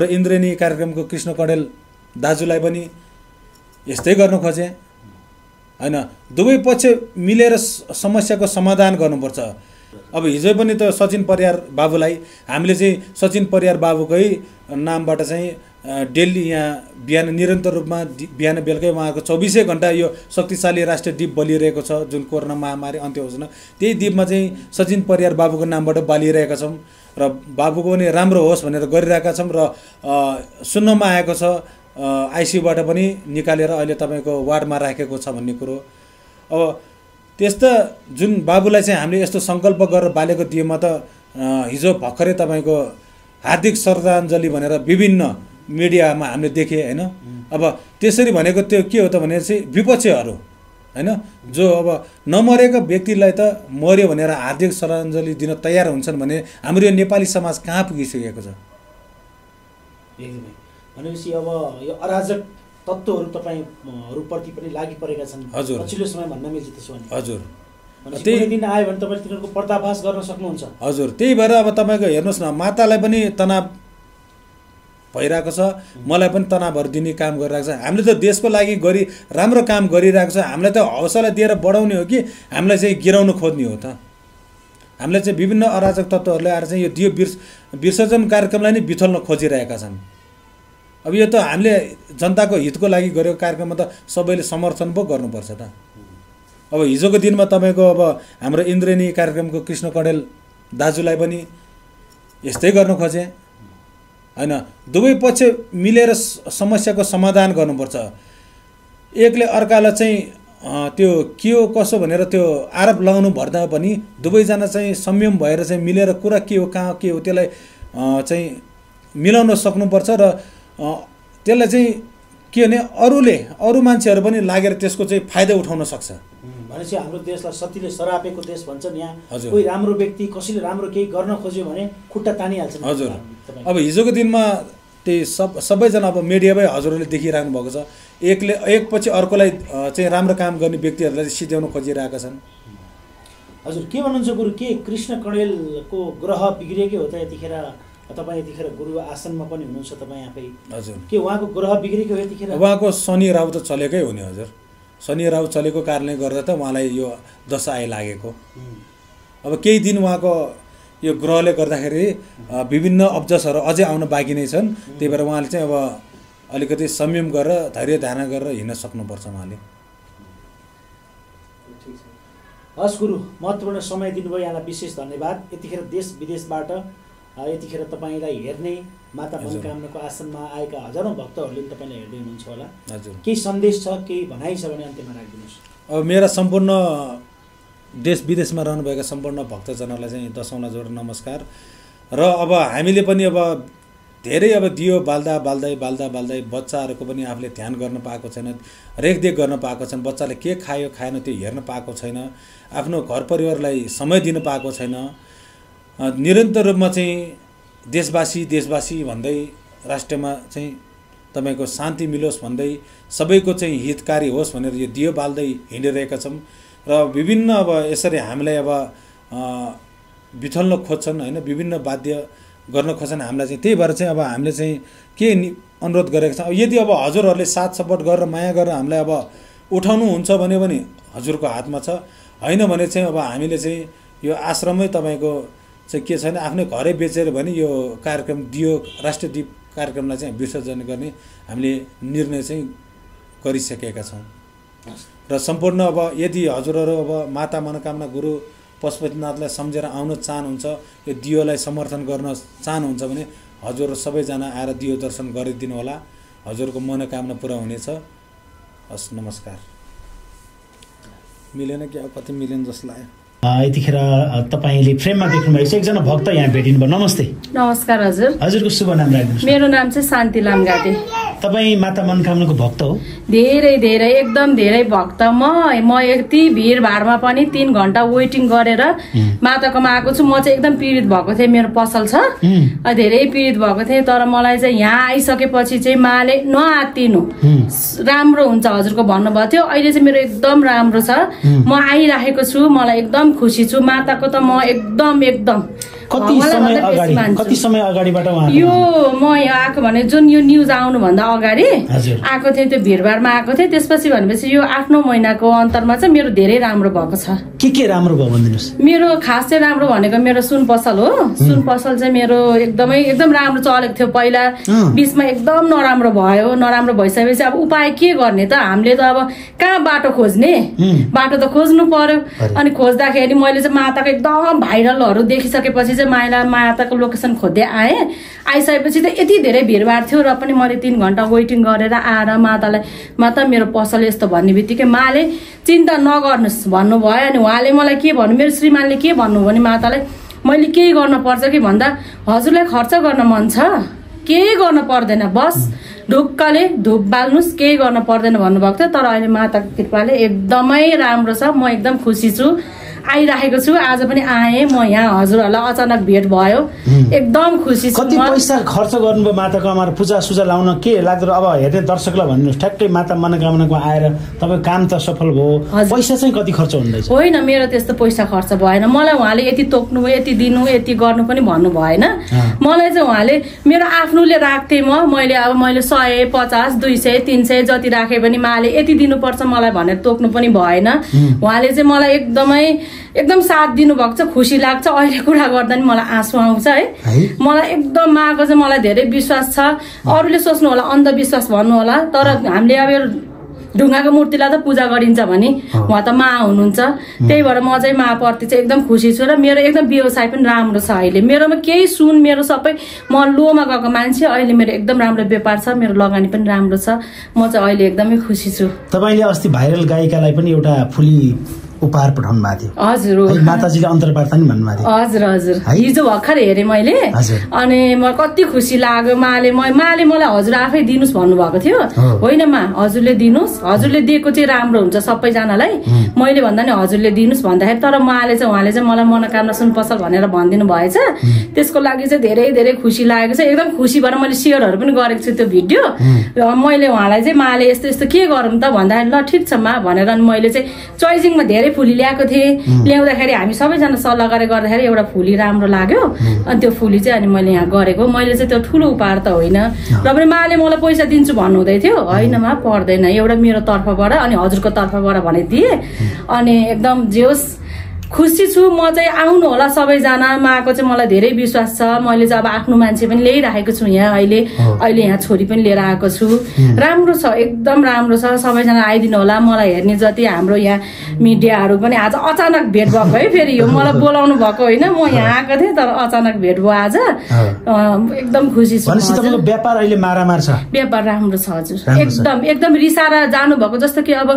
र इन्द्रेणी कार्यक्रमको कृष्ण कडेल दाजुलाई पनि यस्तै गर्न खोजे हैन। दुवै पक्ष मिलेर समस्याको समाधान गर्नुपर्छ। अब हिजो पनि त सचिन परियार बाबुलाई हामीले चाहिँ सचिन परियार बाबुकै नामबाट चाहिँ डेली यहाँ बिहान निरन्तर रूपमा बिहान बेलुकै उहाँको 24 घण्टा यो शक्तिशाली राष्ट्रिय द्वीप बलिरहेको छ जुन कोरोना महामारी अन्त्य हुँदैन त्यही द्वीपमा चाहिँ सचिन परियार बाबुको नामबाट बलिरहेका छौं र बाबुको पनि राम्रो होस् भनेर गरिरहेका छौं र सुन्नमा आएको छ आईसीयूबाट पनि निकालेर अहिले तपाईको वार्डमा राखेको छ भन्ने कुरा। अब त्यस्ता जुन बाबुलाई चाहिँ हामीले यस्तो संकल्प गरेर बालेको दिएमा त हिजो भर्खरै तपाईको हार्दिक श्रद्धाञ्जली भनेर विभिन्न मिडियामा हामीले देखे हैन। अब त्यसरी भनेको त्यो के हो त भने चाहिँ विपक्षीहरु हैन जो अब नमरेको व्यक्तिलाई त मर्यो भनेर हार्दिक श्रद्धाञ्जली दिन तयार हुन्छन् भने हाम्रो यो नेपाली समाज कहाँ पुगिसकेको छ। भनेपछि अब यो अराजक तत्त्वहरु तपाईहरुप्रति पनि लागिपरेका छन् पछिल्लो समय भन्दा मिल्छ त्यसो भने। हजुर त्यही दिन आयो भने तपाईले तिनीहरुको पर्दाफास गर्न सक्नुहुन्छ। हजुर त्यही भएर अब तपाईको हेर्नुस् न मातालाई पनि तनाव भइरहेको छ मलाई पनि तनावहरु दिने काम गरिरहेको छ। हामीले त देशको लागि राम्रो काम गरिरहेको छ हामीलाई त हौसला दिएर बढाउने हो कि हामीलाई चाहिँ गिराउन खोज्ने हो त। हामीले चाहिँ विभिन्न अराजक तत्त्वहरुले आएर चाहिँ यो दियो विसर्जन कार्यक्रमलाई नै बिथोल्न खोजिरहेका छन्। अब यो त हामीले जनताको हितको लागि गरेको कार्यक्रममा त सबैले समर्थन पो गर्नुपर्छ त। अब हिजोको दिनमा तपाईको अब हाम्रो इन्द्रेणी कार्यक्रमको कृष्ण कडेल दाजुलाई पनि यस्तै गर्न खोजे हैन। दुवै पक्ष मिलेर समस्याको समाधान गर्नुपर्छ। एकले अर्कालाई चाहिँ त्यो के हो कसो भनेर त्यो आरोप लगाउनु भन्दा पनि दुवैजना चाहिँ संयम भएर चाहिँ मिलेर कुरा के हो कहाँ के हो त्यसलाई चाहिँ मिलाउन सक्नुपर्छ र त्यसलाई चाहिँ के भने अरू मान्छेहरु पनि लागेर त्यसको चाहिँ फाइदा उठाउन सक्छ। भनेपछि हाम्रो देशलाई सतीले सरापेको देश भन्छन् यहाँ कोही राम्रो व्यक्ति कसैले राम्रो केही गर्न खोज्यो भने खुट्टा तानिहाल्छन्। हजुर अब हिजोको दिनमा त्यही सबैजना अब मिडियामै हजुरहरूले देखिराख्नु भएको छ एकपछि अर्कोलाई चाहिँ राम्रो काम गर्ने व्यक्तिहरुलाई सिध्याउन खोजिरहेका छन्। हजुर के भन्नुहुन्छ गुरु के कृष्ण कडेलको ग्रह बिग्रेकै हो त यतिखेर तपाईं यतिखेर गुरु आसनमा पनि हुनुहुन्छ तपाई आफै। हजुर के उहाँको ग्रह बिग्रेको हो यतिखेर? उहाँको शनि राहु त चलेकै हुने। हजुर शनि राहु चलेको कारणले गर्दा त उहाँलाई यो दशा आइ लागेको। अब केही दिन उहाँको यो ग्रहले गर्दाखेरि विभिन्न अब्जसहरु अझै आउन बाँकी नै छन् त्यही भएर उहाँले चाहिँ अब अलिकति संयम गरेर धैर्य धारणा गरेर हिँड्न सक्नुपर्छ उहाँले। हस् गुरु महत्त्वपूर्ण समय दिनुभयो यहाँलाई विशेष धन्यवाद। यतिखेर देश विदेशबाट यतिखेर तपाईलाई हेर्ने माता मनोकामनाको आसनमा आएका हजारौं भक्तहरुले तपाईलाई हेर्दै हुनुहुन्छ होला। हजुर केही सन्देश छ केही भनाइ छ भने अन्त्यमा राखिदिनुस्। अब मेरा सम्पूर्ण देश विदेशमा रहनुभएका सम्पूर्ण भक्तजनहरुलाई चाहिँ दशौँला जोड नमस्कार र अब हामीले पनि अब धेरै अब दियो बाल्दै बच्चाहरुको पनि आफूले ध्यान गर्न पाएको छैन रेखदेख गर्न पाएको छैन बच्चाले के खायो खाएन त्यो हेर्न पाएको छैन आफ्नो घर परिवारलाई समय दिन पाएको छैन निरन्तर रूपमा चाहिँ देशवासी देशवासी भन्दै राष्ट्रमा चाहिँ तपाईको शान्ति मिलोस् भन्दै सबैको चाहिँ हितकारी होस् भनेर यो दियो बाल्दै हिँडिरहेका छौं र विभिन्न अब यसरी हामीलाई अब बिथल्न खोज्छन् हैन विभिन्न बाध्य गर्न खोज्छन् हामीलाई चाहिँ त्यही भएर चाहिँ अब हामीले चाहिँ के अनुरोध गरेका छौं यदि अब हजुरहरुले साथ सपोर्ट गरेर माया गरेर हामीलाई अब उठाउनु हुन्छ भन्यो भने हजुरको हातमा छ हैन भने चाहिँ अब हामीले चाहिँ यो आश्रममै तपाईको चाहिँ के छैन आफ्नो घरै बेचेर भने यो कार्यक्रम दियो राष्ट्रिय दीप कार्यक्रमलाई चाहिँ विसर्जन गर्ने हामीले निर्णय चाहिँ गरिसकेका छौं र सम्पूर्ण अब यदि हजुरहरु अब माता मनोकामना गुरु पशुपतिनाथलाई सम्झेर आउन चाहनुहुन्छ यो दियोलाई समर्थन गर्न चाहनुहुन्छ भने हजुर सबैजना आएर दियो दर्शन गरिदिनु होला हजुरको मनोकामना पूरा हुनेछ। हस् नमस्कार। मिलेन कि अब कति मिलेन जस्तो लाग्यो। यतिखेर तपाईले फ्रेममा देख्नु भएको छ एकजना भक्त यहाँ भेटिनु भयो। नमस्ते। नमस्कार हजुर। हजुरको शुभ नाम राख्नुहोस्। मेरो नाम चाहिँ शान्ति लामगाटे। तपाई माता मनोकामनाको भक्त हो? धेरै एकदम धेरै भक्त म यति भीडभाडमा पनि 3 घण्टा वेटिङ गरेर माताकोमा आएको छु। म चाहिँ एकदम पीडित भएको थिएँ मेरो पसल छ धेरै पीडित भएको थिएँ तर मलाई चाहिँ यहाँ आइसकेपछि चाहिँ माले नआत्तिनु राम्रो हुन्छ हजुरको भन्नुभएको थियो। अहिले चाहिँ मेरो एकदम राम्रो छ म आइराखेको छु मलाई एकदम खुसी छु माताको त म एकदम यो म यहाँ आएको भने जुन यो न्युज आउनुभन्दा अगाडि आएको थिएँ, त्यो भिडभाडमा आएको थिएँ। त्यसपछि भनेपछि यो 8-9 महिनाको अन्तरमा चाहिँ मेरो धेरै राम्रो भएको छ। के राम्रो भयो भनिदिनुहोस्। मेरो खास चाहिँ राम्रो भनेको मेरो सुन पसल हो। सुन पसल चाहिँ मेरो एकदम राम्रो चलेको थियो। पहिला बिचमा एकदम नराम्रो भयो। नराम्रो भइसकेपछि अब उपाय के गर्ने त? हामीले त अब कहाँ बाटो खोज्ने? बाटो त खोज्नु पर्यो। अनि खोज्दाखेरि मैले चाहिँ माताको एकदम भाइरलहरू देखिसकेपछि चाहिँ माताको लोकेसन खोज्दै आइसकेपछि त यति धेरै भिडभाड थियो र पनि मैले 3 घन्टा वेटिङ गरेर आएर मातालाई माता मेरो पसल यस्तो भन्ने बित्तिकै माले चिन्ता नगर्नुहोस् भन्नुभयो। अनि उहाँले मलाई के भन्नु, मेरो श्रीमानले के भन्नु भने मातालाई मैले केही गर्नुपर्छ कि भन्दा हजुरलाई खर्च गर्न मन छ, केही गर्न पर्दैन, बस ढुक्कले धुप बाल्नुहोस्, केही गर्न पर्दैन भन्नुभएको थियो। तर अहिले माताको कृपाले एकदमै राम्रो छ। म एकदम खुसी छु, आइराखेको छु। आज पनि आएँ म यहाँ हजुरहरूलाई, अचानक भेट भयो, एकदम खुसी छु। कति पैसा खर्च गर्नुभयो माताको आमा? पूजा सुजा लाउन के लाग्दो? अब हेर्ने दर्शकलाई भन्नुहोस् ठ्याक्कै माता मनोकामनाको आएर तपाईँ काम त सफल भयो, पैसा चाहिँ कति खर्च हुँदैछ? होइन, मेरो त्यस्तो पैसा खर्च भएन। मलाई उहाँले यति तोक्नु, यति दिनु, यति गर्नु पनि भन्नु भएन। मलाई चाहिँ उहाँले मेरो आफ्नोले राख्थे। मैले 100, 50, 200, 300 जति राखेँ पनि उहाँले यति दिनुपर्छ मलाई भनेर तोक्नु पनि भएन। उहाँले चाहिँ मलाई एकदम साथ दिनुभएको छ। खुसी लाग्छ। अहिले कुरा गर्दा नि मलाई आँसु आउँछ है। मलाई एकदम माको चाहिँ मलाई धेरै विश्वास छ। अरूले सोच्नु होला अन्धविश्वास भन्नु होला, तर हामीले अब यो ढुङ्गाको मूर्तिलाई त पूजा गरिन्छ भने उहाँ त मा हुनुहुन्छ। त्यही भएर म चाहिँ माप्रति चाहिँ एकदम खुसी छु। र मेरो एकदम व्यवसाय पनि राम्रो छ। अहिले मेरोमा केही सुन, मेरो सबै म लोमा गएको मान्छे, अहिले मेरो एकदम राम्रो व्यापार छ, मेरो लगानी पनि राम्रो छ। म चाहिँ अहिले एकदमै खुसी छु। तपाईँले अस्ति भाइरल गायिकालाई पनि एउटा फुली उपहार पठाउनु भएको थियो। हजुर, माताजीले अन्तर्वार्ता नि भन्नुभएको थियो। हजुर हजुर, हिजो भर्खर हेरेँ मैले। अनि म कति खुसी लाग्यो। माले मलाई हजुर आफै दिनुहोस् भन्नुभएको थियो। होइन मा, हजुरले दिनुहोस्, हजुरले दिएको चाहिँ राम्रो हुन्छ सबैजनालाई, मैले भन्दा नि हजुरले दिनुहोस् भन्दाखेरि। तर उहाँले चाहिँ मलाई मनोकामना सुन पसल भनेर भनिदिनु भएछ। त्यसको लागि चाहिँ धेरै धेरै खुसी लागेको छ। एकदम खुसी भएर मैले सेयरहरू पनि गरेको छु त्यो भिडियो। मैले उहाँलाई चाहिँ माले यस्तो यस्तो के गरौँ त भन्दाखेरि ल ठिक छ मा भनेर मैले चाहिँ चोइजिङमा फुली ल्याएको थिएँ। ल्याउँदाखेरि हामी सबैजना सल्लाह गर्दाखेरि एउटा फुली राम्रो लाग्यो। अनि त्यो फुली चाहिँ अनि मैले यहाँ गरेको। मैले चाहिँ त्यो ठुलो उपहार त होइन। र पनि माले मलाई पैसा दिन्छु भन्नुहुँदै थियो। होइन मा, पर्दैन, एउटा मेरो तर्फबाट अनि हजुरको तर्फबाट भने दिए। अनि एकदम जोस् खुसी छु म चाहिँ। आउनु होला सबैजना। माको चाहिँ मलाई धेरै विश्वास छ। मैले चाहिँ अब आफ्नो मान्छे पनि ल्याइराखेको छु यहाँ। अहिले यहाँ छोरी पनि लिएर आएको छु। राम्रो छ, एकदम राम्रो छ। सबैजना आइदिनु होला। मलाई हेर्ने जति हाम्रो यहाँ मिडियाहरू पनि आज अचानक भेट भएको है। फेरि यो मलाई बोलाउनु भएको होइन, म यहाँ आएको थिएँ तर अचानक भेट भयो आज। एकदम खुसी छु। व्यापार अहिले मारामार छ? व्यापार राम्रो छ हजुर, एकदम रिसाएर जानुभएको जस्तो कि अब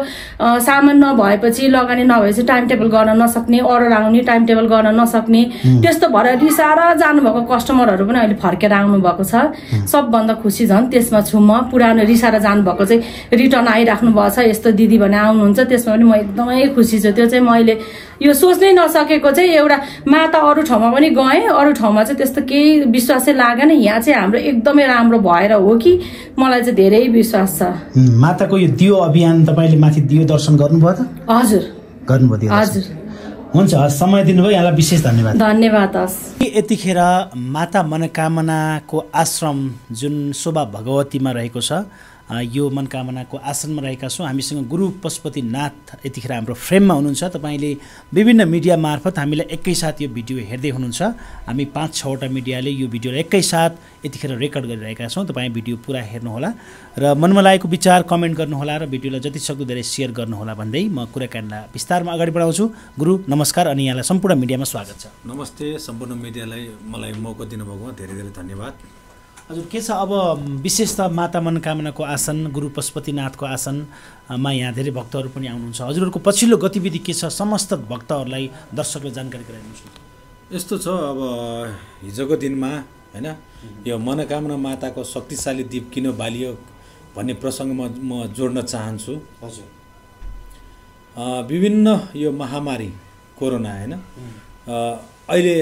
सामान नभएपछि, लगानी नभएपछि टाइम टेबल गर्न नसक्ने, अर्डर आउने टाइम टेबल गर्न नसक्ने, त्यस्तो भएर रिसाएर जानुभएको कस्टमरहरू पनि अहिले फर्केर आउनु भएको छ। सबभन्दा खुसी झन् त्यसमा छु म। पुरानो रिसाएर जानुभएको चाहिँ रिटर्न आइराख्नु भएको छ। यस्तो दिदी भने आउनुहुन्छ, त्यसमा पनि म एकदमै खुसी छु। त्यो चाहिँ मैले यो सोच्नै नसकेको चाहिँ एउटा माता। अरू ठाउँमा पनि गएँ, अरू ठाउँमा चाहिँ त्यस्तो केही विश्वासै लागेन। यहाँ चाहिँ हाम्रो एकदमै राम्रो भएर हो कि मलाई चाहिँ धेरै विश्वास छ। माताको यो दियो अभियान तपाईँले माथि दियो दर्शन गर्नुभयो त? हजुर गर्नुभयो। हजुर हुन्छ, समय दिनुभयो, यहाँलाई विशेष धन्यवाद। धन्यवाद। यतिखेर माता मनोकामनाको आश्रम जुन शोभा भगवतीमा रहेको छ, यो मनोकामनाको आश्रममा रहेका छौँ। हामीसँग गुरु पशुपतिनाथ यतिखेर हाम्रो फ्रेममा हुनुहुन्छ। तपाईँले विभिन्न मिडिया मार्फत हामीलाई एकैसाथ यो भिडियो हेर्दै हुनुहुन्छ। हामी 5-6वटा मिडियाले यो भिडियोलाई एकैसाथ यतिखेर रेकर्ड गरिरहेका छौँ। तपाईँ भिडियो पुरा हेर्नुहोला र मनमा लागेको विचार कमेन्ट गर्नुहोला र भिडियोलाई जतिसक्दो धेरै सेयर गर्नुहोला भन्दै म कुराकानीलाई विस्तारमा अगाडि बढाउँछु। गुरु नमस्कार, अनि यहाँलाई सम्पूर्ण मिडियामा स्वागत छ। नमस्ते। सम्पूर्ण मिडियालाई मलाई मौका दिनुभएकोमा धेरै धेरै धन्यवाद। हजुर, के छ अब विशेषता माता मनोकामनाको आसन, गुरु पशुपतिनाथको आसनमा यहाँ धेरै भक्तहरू पनि आउनुहुन्छ। हजुरहरूको पछिल्लो गतिविधि के छ? समस्त भक्तहरूलाई, दर्शकलाई जानकारी गराइदिनुहोस्। यस्तो छ, अब हिजोको दिनमा हैन यो मनोकामना माताको शक्तिशाली दीप किन बालियो भन्ने प्रसङ्गमा म जोड्न चाहन्छु। हजुर, विभिन्न यो महामारी कोरोना हैन, अहिले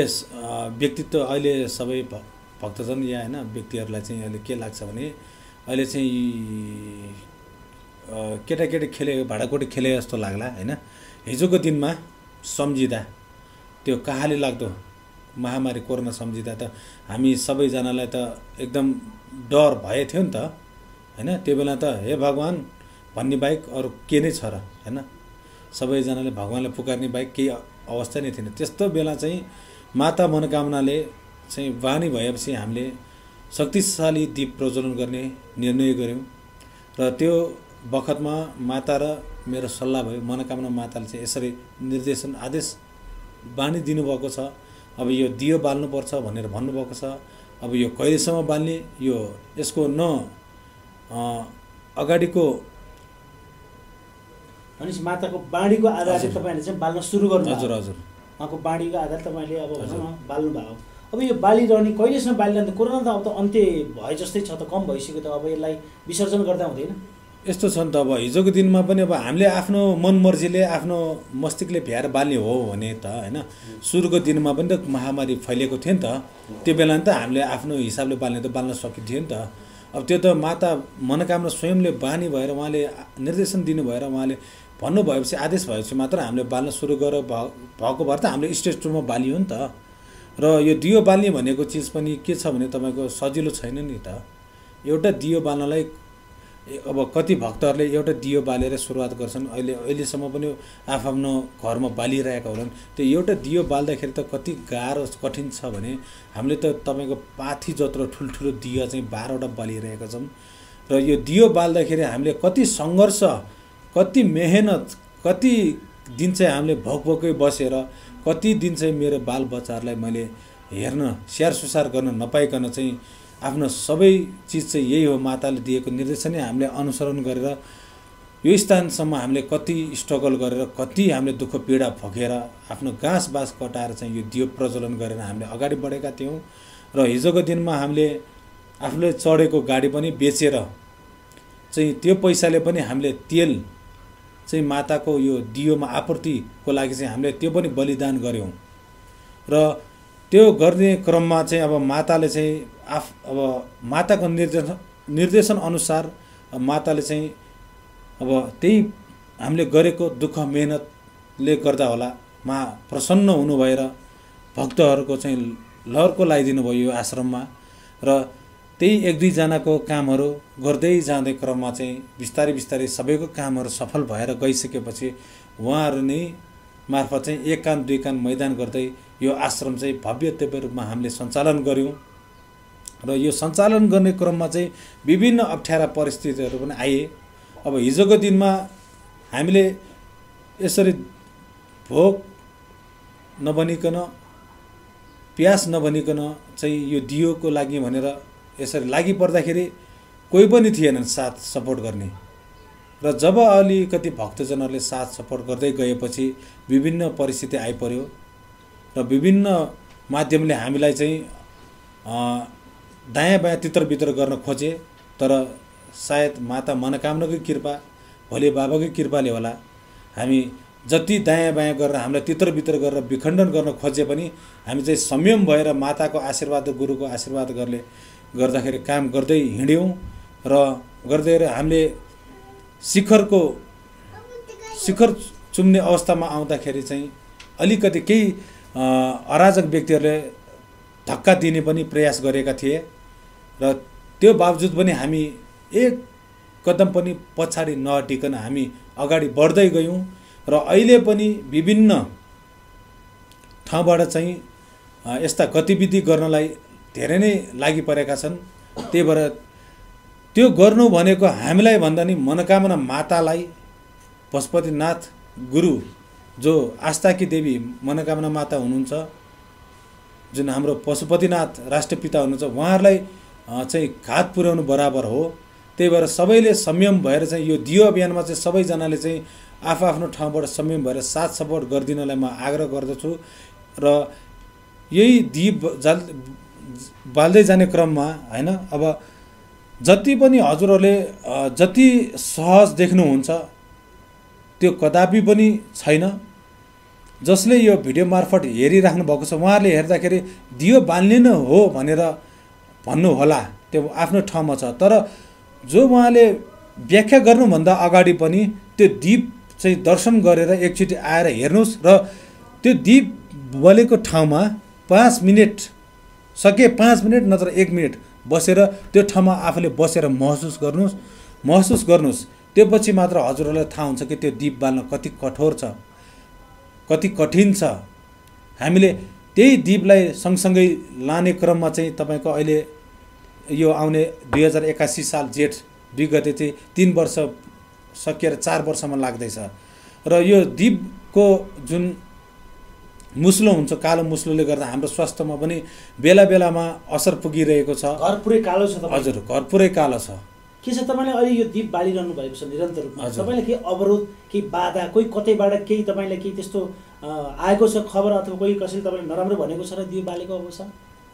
व्यक्तित्व अहिले सबै भक्तजन या हैन व्यक्तिहरुलाई चाहिँ अहिले के लाग्छ भने अहिले चाहिँ केटाकेटी खेले, भाडाकोटी खेले जस्तो लाग्ला हैन। हिजोको दिनमा सम्झिँदा त्यो कहाले लाग्दो महामारी कोरोना सम्झिदा त हामी सबैजनालाई त एकदम डर भए थियो नि त हैन। त्यो बेला त हे भगवान भन्ने बाहेक अरु के नै छ र हैन। सबैजनाले भगवानलाई पुकार्ने बाहेक केही अवस्था नै थिएन। त्यस्तो बेला चाहिँ माता मनोकामनाले चाहिँ बानी भएपछि हामीले शक्तिशाली दीप प्रज्वलन गर्ने निर्णय गर्यौं र त्यो बखतमा माता र मेरो सल्लाह भयो। मनोकामना माताले चाहिँ यसरी निर्देशन आदेश बानी दिनुभएको छ, अब यो दियो बाल्नु पर्छ भनेर भन्नुभएको छ। अब यो कहिलेसम्म बाल्ने, यो यसको न अगाडिको भनेपछि माताको बाणीको आधारले तपाईले चाहिँ बाल्न सुरु गर्नु। हजुर हजुर, उहाँको बाणीको आधार तपाईले अब बाल्नु भयो। अब यो बालिरहने कहिलेसम्म बालिरहने, कोरोना त अब त अन्त्य भए जस्तै छ त, कम भइसक्यो त, अब यसलाई विसर्जन गर्दा हुँदैन। यस्तो छ नि त, अब हिजोको दिनमा पनि अब हामीले आफ्नो मनमर्जीले आफ्नो मस्तिष्कले भ्याएर बाल्ने हो भने त हैन। सुरुको दिनमा पनि त महामारी फैलिएको थियो नि त, त्यो बेला नि त हामीले आफ्नो हिसाबले बाल्ने त बाल्न सकिन्थ्यो नि त। अब त्यो त माता मनोकामना स्वयंले बानी भएर उहाँले निर्देशन दिनु भएर उहाँले भन्नु भएपछि आदेश भएपछि मात्र हामीले बाल्न सुरु गरेर भएको भएर त हामीले स्टेज 2 मा बालियो नि त। र यो दियो बाल्ने भनेको चीज पनि के छ भने तपाईको सजिलो छैन नि त। एउटा दियो बाल्नलाई अब कति भक्तहरुले एउटा दियो बालेर सुरुवात गर्छन्, अहिले अहिलेसम्म पनि आफ्नो घरमा बालिरहेका हुन्। त्यो एउटा दियो बाल्दाखेरि त कति गाह्रो कठिन छ भने हामीले त तपाईको पाथी जत्रो ठुलठुलो दियो चाहिँ 12 वटा बालिरहेका छौं। र यो दियो बाल्दाखेरि हामीले कति संघर्ष, कति मेहनत, कति दिन चाहिँ हामीले भोकभोकै बसेर, कति दिन चाहिँ मेरो बालबच्चाहरुलाई मैले हेर्न स्याहार सुसार गर्न नपाइकन चाहिँ आफ्नो सबै चीज चाहिँ यही हो माताले दिएको निर्देशन नै हामीले अनुसरण गरेर यो स्थानसम्म हामीले कति स्ट्रगल गरेर, कति हामीले दुःख पीडा भोगेर, आफ्नो घाँस बास कटाएर चाहिँ यो दियो प्रज्वलन गरेर हामीले अगाडि बढेका थियौं। र हिजोको दिनमा हामीले आफूले चढेको गाडी पनि बेचेर चाहिँ त्यो पैसाले पनि हामीले तेल चाहिँ माताको यो दियोमा आपूर्तिको लागि चाहिँ हामीले त्यो पनि बलिदान गर्यौं। र त्यो गर्ने क्रममा चाहिँ अब माताले चाहिँ अब माताको निर्देशन अनुसार माताले चाहिँ अब त्यही हामीले गरेको दुःख मेहनतले गर्दा होला मा प्रसन्न हुनु भएर भक्तहरुको चाहिँ लहरको लागिदिनु भयो आश्रममा। र त्यही एक दुई जनाको कामहरु गर्दै जाँदै क्रममा चाहिँ बिस्तारै बिस्तारै सबैको कामहरु सफल भएर गइसकेपछि उहाँहरु नै मार्फत चाहिँ एक कान दुई कान मैदान गर्दै यो आश्रम चाहिँ भव्य दिव्य रूपमा हामीले सञ्चालन गर्यौं। र यो सञ्चालन गर्ने क्रममा चाहिँ विभिन्न अप्ठ्यारा परिस्थितिहरू पनि आए। अब हिजोको दिनमा हामीले यसरी भोक नबनिकन, प्यास नबनिकन चाहिँ यो दियोको लागि भनेर यसरी लागि पर्दाखेरि कोही पनि थिएनन् साथ सपोर्ट गर्ने। र जब अलिकति भक्तजनहरुले साथ सपोर्ट गर्दै गएपछि विभिन्न परिस्थिति आइपर्यो र विभिन्न माध्यमले हामीलाई चाहिँ दायाँ बायाँ तितर बितर गर्न खोजे, तर सायद माता मनोकामनाको कृपा, भोले बाबाको कृपाले होला हामी जति दायाँ बायाँ गरेर हामीलाई तितर बितर गरेर विखण्डन गर्न खोजे पनि हामी चाहिँ संयम भएर माताको आशीर्वाद गुरुको आशीर्वाद गर्दाखेरि काम गर्दै हिँड्यौं। र गर्दै हामीले शिखर चुम्ने अवस्थामा आउँदाखेरि चाहिँ अलिकति केही अराजक व्यक्तिहरुले धक्का दिने पनि प्रयास गरेका थिए र त्यो बावजुद पनि हामी एक कदम पनि पछाडी नहटिकन हामी अगाडि बढ्दै गयौं। र अहिले पनि विभिन्न ठाउँबाट चाहिँ यस्ता गतिविधि गर्नलाई धेरै नै लागि परेका छन्। त्यही भएर त्यो गर्नु भनेको हामीलाई भन्दा नि मनोकामना मातालाई, पशुपतिनाथ गुरु जो आस्थाकी देवी मनोकामना माता हुनुहुन्छ, जुन हाम्रो पशुपतिनाथ राष्ट्रपिता हुनुहुन्छ, उहाँहरुलाई चाहिँ घात पुर्याउनु बराबर हो। त्यही भएर सबैले संयम भएर चाहिँ यो दियो अभियानमा चाहिँ सबैजनाले चाहिँ आफ्नो ठाउँबाट संयम भएर साथ सपोर्ट गर्दिनलाई म आग्रह गर्दछु। र यही दीप बाल्दै जाने क्रममा हैन, अब जति पनि हजुरहरुले जति सहज देख्नुहुन्छ त्यो कदापि पनि छैन। जसले यो भिडियो मार्फत हेरिराख्नु भएको छ उहाँहरुले हेर्दाखेरि दियो बाल्ने नै हो भनेर भन्नु होला, त्यो आफ्नो ठाउँमा छ। तर जो उहाँले व्याख्या गर्नुभन्दा अगाडि पनि त्यो दीप चाहिँ दर्शन गरेर एकचोटी आएर हेर्नुस् र त्यो दीप बलेको ठाउँमा 5 मिनट सके 5 मिनट नत्र 1 मिनट बसेर त्यो ठाउँमा आफूले बसेर महसुस गर्नुस् त्यसपछि मात्र हजुरहरुलाई थाहा हुन्छ कि त्यो दीप बाल्न कति कठोर छ कति कठिन छ। हामीले त्यही दीपलाई सँगसँगै लाने क्रममा चाहिँ तपाईको अहिले यो आउने 2081 साल जेठ २ गते चाहिँ 3 वर्ष सकिएर 4 वर्षमा लाग्दैछ र यो दीपको जुन मुस्लो हुन्छ कालो मुस्लोले गर्दा हाम्रो स्वास्थ्यमा पनि बेला बेलामा असर पुगिरहेको छ। घरपुरै कालो छ तपाईँ? हजुर घरपुरै कालो छ। के छ तपाईले अहिले यो दीप बालिरहनु भएको छ निरन्तर रूपमा, तपाईले के अवरोध के बाधा कोही कतैबाट केही तपाईले के त्यस्तो आएको छ खबर अथवा कोही कसैले तपाईले नराम्रो भनेको छ र दीप बालेको अवस्था?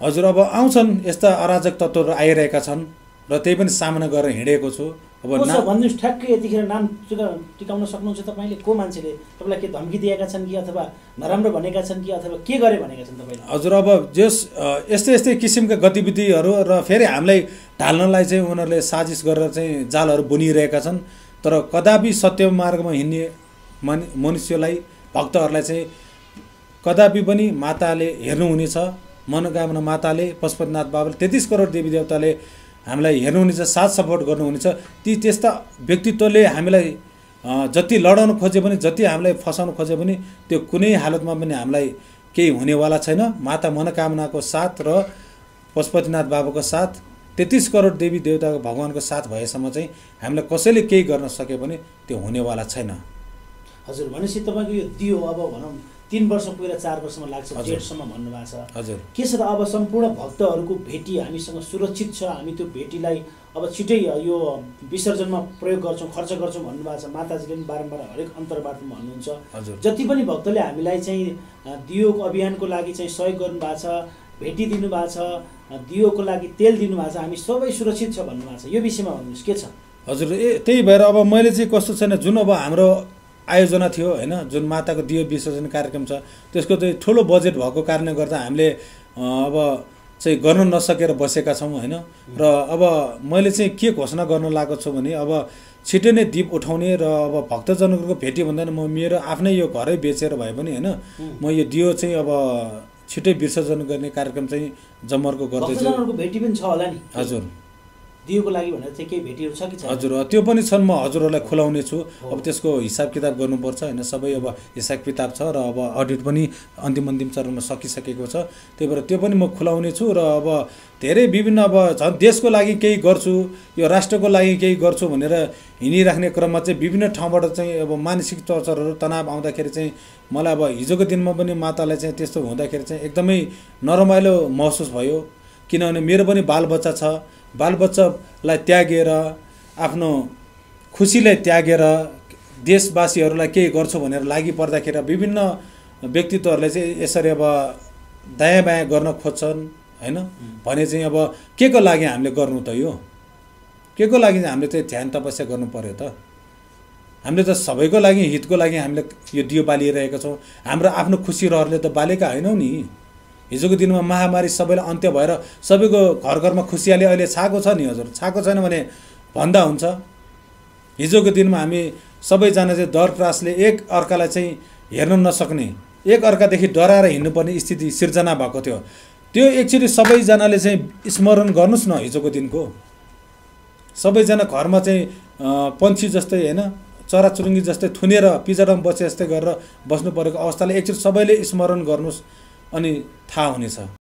हजुर अब आउँछन् यस्ता अराजक तत्त्वहरु आइरहेका छन् र त्यही पनि सामना गरेर हिँडेको छु। अब भन्नुस् ठ्याक्कै यतिखेर नाम टिकाउन सक्नुहुन्छ तपाईले? को मान्छेले तपाईलाई के धम्की दिएका छन् कि अथवा नराम्रो भनेका छन् कि अथवा के गरे भनेका छन् तपाईले? हजुर अब जस यस्तै यस्तै किसिमका गतिविधिहरु र फेरि हामीलाई ढाल्नलाई चाहिँ उनीहरुले साजिश गरेर चाहिँ जालहरु बुनिरहेका छन्। तर कदापि सत्य मार्गमा हिँड्ने मनुष्यलाई भक्तहरुलाई चाहिँ कदापि पनि माताले हेर्नु हुनेछ। मनोकामना माताले पशुपतिनाथ बाबाले 33 करोड देवी देवताले हामीलाई हेर्नुहुनेछ, साथ सपोर्ट गर्नुहुनेछ। ती त्यस्ता व्यक्तित्वले हामीलाई जति लडाउन खोजे पनि जति हामीलाई फसाउन खोजे पनि त्यो कुनै हालतमा पनि हामीलाई केही हुनेवाला छैन। माता मनोकामनाको साथ र पशुपतिनाथ बाबाको साथ 33 करोड देवी देवताको भगवानको साथ भएसम्म चाहिँ हामीलाई कसैले केही गर्न सके पनि त्यो हुनेवाला छैन। हजुर भनेपछि तपाईको यो दियो अब भनौं 3 वर्ष पुगेर 4 वर्षमा लाग्छ जेठसम्म भन्नुभएको छ। हजुर के छ त अब सम्पूर्ण भक्तहरुको भेटी हामीसँग सुरक्षित छ, हामी त्यो भेटीलाई अब छिटै यो विसर्जनमा प्रयोग गर्छौं खर्च गर्छौं भन्नुभएको छ। माताजीले पनि बारम्बार हरेक अन्तर्वार्तामा भन्नुहुन्छ जति पनि भक्तले हामीलाई चाहिँ दियोको अभियानको लागि चाहिँ सहयोग गर्नुभएको छ, भेटी दिनुभएको छ, दियोको लागि तेल दिनुभएको छ, हामी सबै सुरक्षित छ भन्नुभएको छ। यो विषयमा भन्नुस् के छ? हजुर त्यही भएर अब मैले चाहिँ कस्तो छैन जुन अब हाम्रो आयोजना थियो हैन जुन माताको दियो विसर्जन कार्यक्रम छ त्यसको चाहिँ ठूलो बजेट भएको कारणले गर्दा हामीले अब चाहिँ गर्न नसकेर बसेका छौं हैन। र अब मैले चाहिँ के घोषणा गर्न लागेको छु भने अब छिटो नै दीप उठाउने र अब भक्तजनहरुको भेटी भन्दा म मेरो आफ्नै यो घरै बेचेर भए पनि हैन म यो दियो चाहिँ अब छिटै विसर्जन गर्ने कार्यक्रम चाहिँ जम्मरको गर्दैछु। भक्तजनहरुको भेटी पनि छ होला नि? हजुर दियोको लागि भनेर चाहिँ केही भेटीहरु छ कि छैन? हजुर त्यो पनि छन्, म हजुरहरुलाई खुलाउने छु। अब त्यसको हिसाब किताब गर्नुपर्छ हैन, सबै अब हिसाब किताब छ र अब अडिट पनि अन्तिम चरणमा सकिसकेको छ। त्यही भएर त्यो पनि म खुलाउने छु र अब धेरै विभिन्न अब झन् देशको लागि केही गर्छु यो राष्ट्रको लागि केही गर्छु भनेर हिँडिराख्ने क्रममा चाहिँ विभिन्न ठाउँबाट चाहिँ अब मानसिक टर्चरहरु तनाव आउँदाखेरि चाहिँ मलाई अब हिजोको दिनमा पनि मातालाई चाहिँ त्यस्तो हुँदाखेरि चाहिँ एकदमै नरमाइलो महसुस भयो किनभने मेरो पनि बालबच्चा छ। बालबच्चालाई त्यागेर आफ्नो खुसीलाई त्यागेर देशवासीहरूलाई केही गर्छु भनेर लागि पर्दाखेरि विभिन्न व्यक्तित्वहरूले चाहिँ यसरी अब दायाँ बायाँ गर्न खोज्छन् हैन भने चाहिँ अब के को लागि हामीले गर्नु त यो? के को लागि हामीले चाहिँ ध्यान तपस्या गर्नु पर्यो त? हामीले त सबैको लागि हितको लागि हामीले यो दियो बालिरहेका छौं। हाम्रो आफ्नो खुसी रहरले त बालेका हैनौं नि। हिजोको दिनमा महामारी सबैलाई अन्त्य भएर सबैको घर घरमा खुसियाली अहिले छाएको छ नि? हजुर छाएको छैन भने भन्दा हुन्छ। हिजोको दिनमा हामी सबैजना चाहिँ डर त्रासले एक अर्कालाई चाहिँ हेर्न नसक्ने एक अर्कादेखि डराएर हिँड्नुपर्ने स्थिति सिर्जना भएको थियो। त्यो एकचोटी सबैजनाले चाहिँ स्मरण गर्नुस् न हिजोको दिनको। सबैजना घरमा चाहिँ पन्छी जस्तै हैन चराचुरुङ्गी जस्तै थुनेर पिजडामा बसे जस्तै गरेर बस्नु परेको अवस्थाले एकचोटी सबैले स्मरण गर्नुस् अनि थाहा हुनेछ।